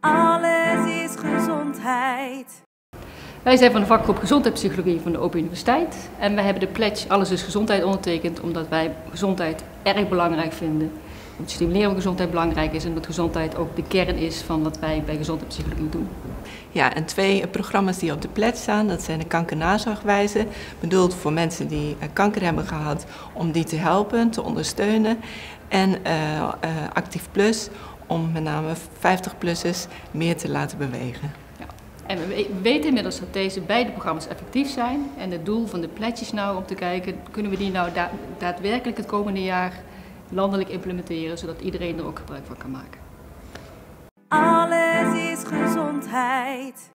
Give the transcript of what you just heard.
Alles is gezondheid. Wij zijn van de vakgroep Gezondheidspsychologie van de Open Universiteit. En wij hebben de pledge Alles is Gezondheid ondertekend omdat wij gezondheid erg belangrijk vinden. Het stimuleren van gezondheid belangrijk is en omdat gezondheid ook de kern is van wat wij bij gezondheidspsychologie doen. Ja, en twee programma's die op de pledge staan, dat zijn de kankernazorgwijze, bedoeld voor mensen die kanker hebben gehad, om die te helpen, te ondersteunen. En Actief Plus, om met name 50-plussers meer te laten bewegen. Ja. En we weten inmiddels dat deze beide programma's effectief zijn. En het doel van de pledge is nou om te kijken, kunnen we die nou daadwerkelijk het komende jaar landelijk implementeren, zodat iedereen er ook gebruik van kan maken. Alles is gezondheid.